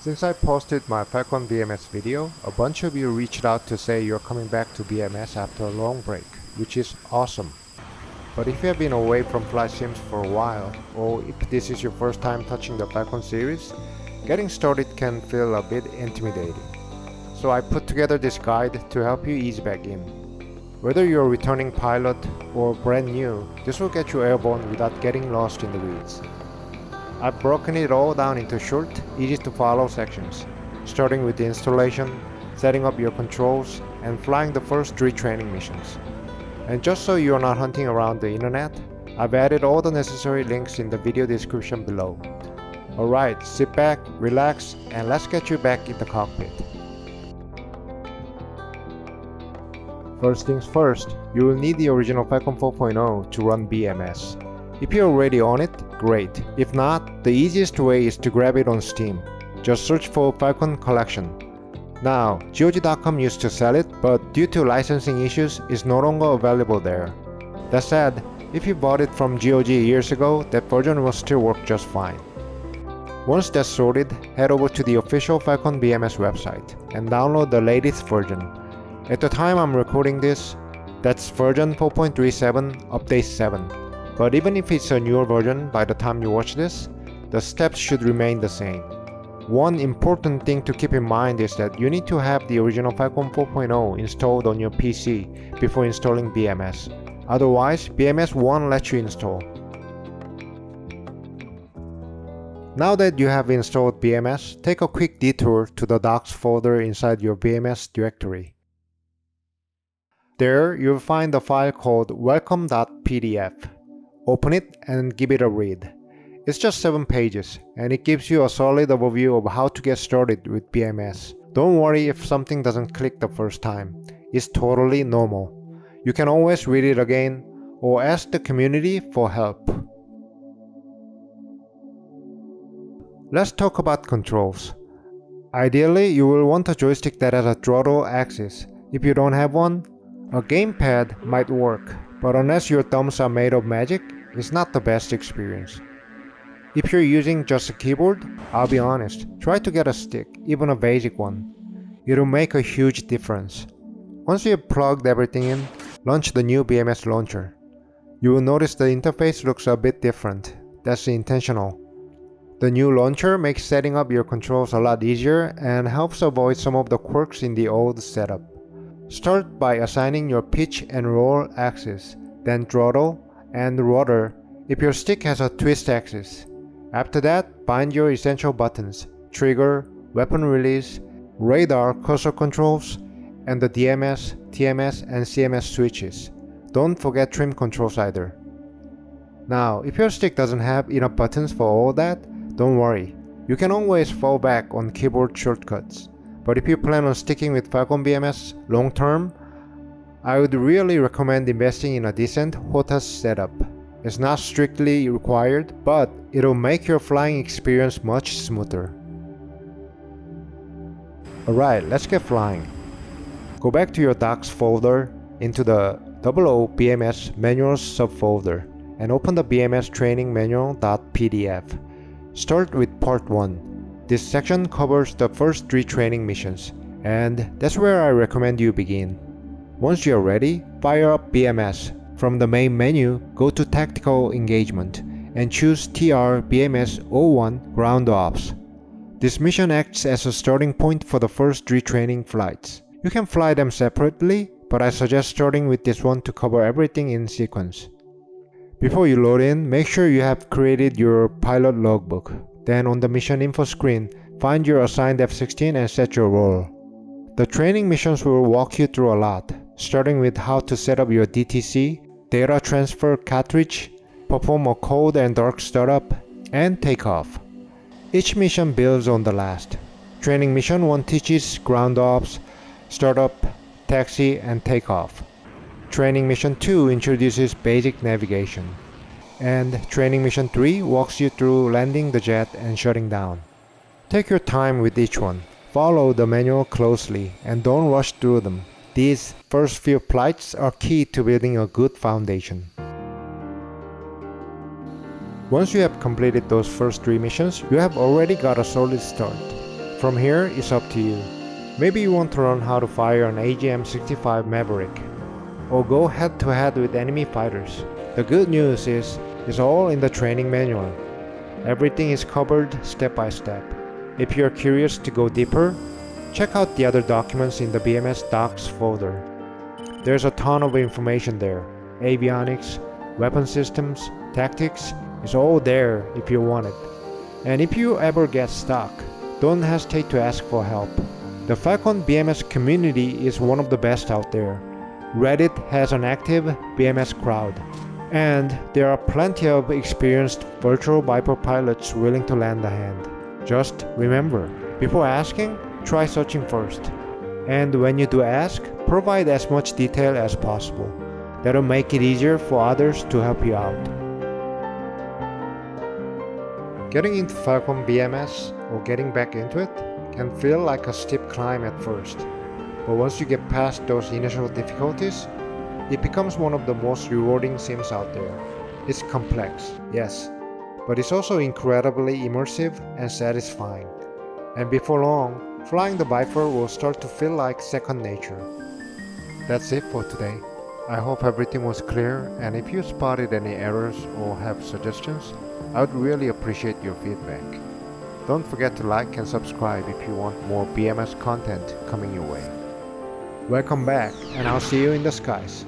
Since I posted my Falcon BMS video, a bunch of you reached out to say you're coming back to BMS after a long break, which is awesome. But if you have been away from flight sims for a while, or if this is your first time touching the Falcon series, getting started can feel a bit intimidating. So I put together this guide to help you ease back in. Whether you're a returning pilot or brand new, this will get you airborne without getting lost in the weeds. I've broken it all down into short, easy to follow sections, starting with the installation, setting up your controls, and flying the first 3 training missions. And just so you're not hunting around the internet, I've added all the necessary links in the video description below. Alright, sit back, relax, and let's get you back in the cockpit. First things first, you will need the original Falcon 4.0 to run BMS. If you're already on it, great. If not, the easiest way is to grab it on Steam. Just search for Falcon Collection. Now, GOG.com used to sell it, but due to licensing issues, it's no longer available there. That said, if you bought it from GOG years ago, that version will still work just fine. Once that's sorted, head over to the official Falcon BMS website and download the latest version. At the time I'm recording this, that's version 4.37 Update 7. But even if it's a newer version by the time you watch this, the steps should remain the same. One important thing to keep in mind is that you need to have the original Falcon 4.0 installed on your PC before installing BMS. Otherwise, BMS won't let you install. Now that you have installed BMS, take a quick detour to the docs folder inside your BMS directory. There, you'll find a file called welcome.pdf. Open it and give it a read. It's just 7 pages and it gives you a solid overview of how to get started with BMS. Don't worry if something doesn't click the first time. It's totally normal. You can always read it again or ask the community for help. Let's talk about controls. Ideally, you will want a joystick that has a throttle axis. If you don't have one, a gamepad might work. But unless your thumbs are made of magic, it's not the best experience. If you're using just a keyboard, I'll be honest, try to get a stick, even a basic one. It'll make a huge difference. Once you've plugged everything in, launch the new BMS launcher. You will notice the interface looks a bit different. That's intentional. The new launcher makes setting up your controls a lot easier and helps avoid some of the quirks in the old setup. Start by assigning your pitch and roll axis, then throttle and rudder if your stick has a twist axis. After that, bind your essential buttons, trigger, weapon release, radar cursor controls, and the DMS, TMS, and CMS switches. Don't forget trim controls either. Now, if your stick doesn't have enough buttons for all that, don't worry. You can always fall back on keyboard shortcuts. But if you plan on sticking with Falcon BMS long term, I would really recommend investing in a decent HOTAS setup. It's not strictly required, but it'll make your flying experience much smoother. Alright, let's get flying. Go back to your docs folder into the BMS manuals subfolder and open the BMS training manual.pdf. Start with part 1. This section covers the first 3 training missions, and that's where I recommend you begin. Once you're ready, fire up BMS. From the main menu, go to Tactical Engagement and choose TR BMS 01 Ground Ops. This mission acts as a starting point for the first 3 training flights. You can fly them separately, but I suggest starting with this one to cover everything in sequence. Before you load in, make sure you have created your pilot logbook. Then on the mission info screen, find your assigned F-16 and set your role. The training missions will walk you through a lot, starting with how to set up your DTC, data transfer cartridge, perform a cold and dark startup, and takeoff. Each mission builds on the last. Training mission 1 teaches ground ops, startup, taxi, and takeoff. Training mission 2 introduces basic navigation. And training mission 3 walks you through landing the jet and shutting down. Take your time with each one. Follow the manual closely and don't rush through them. These first few flights are key to building a good foundation. Once you have completed those first 3 missions, you have already got a solid start. From here, it's up to you. Maybe you want to learn how to fire an AGM-65 Maverick, or go head-to-head with enemy fighters. The good news is, it's all in the training manual. Everything is covered step by step. If you're curious to go deeper, check out the other documents in the BMS docs folder. There's a ton of information there. Avionics, weapon systems, tactics, it's all there if you want it. And if you ever get stuck, don't hesitate to ask for help. The Falcon BMS community is one of the best out there. Reddit has an active BMS crowd, and there are plenty of experienced virtual Viper pilots willing to lend a hand. Just remember, before asking, try searching first. And when you do ask, provide as much detail as possible. That'll make it easier for others to help you out. Getting into Falcon BMS, or getting back into it, can feel like a steep climb at first. But once you get past those initial difficulties, it becomes one of the most rewarding sims out there. It's complex, yes, but it's also incredibly immersive and satisfying. And before long, flying the Viper will start to feel like second nature. That's it for today. I hope everything was clear, and if you spotted any errors or have suggestions, I would really appreciate your feedback. Don't forget to like and subscribe if you want more BMS content coming your way. Welcome back, and I'll see you in the skies.